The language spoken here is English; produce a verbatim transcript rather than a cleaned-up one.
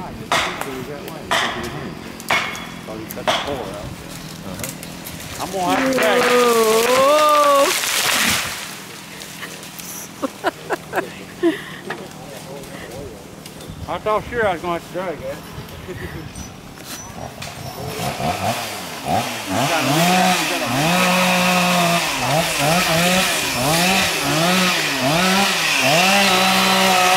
high. It's too that way. So he cut the floor out. Uh-huh. I'm going to have to tell you. I thought sure I was going to have to drag it.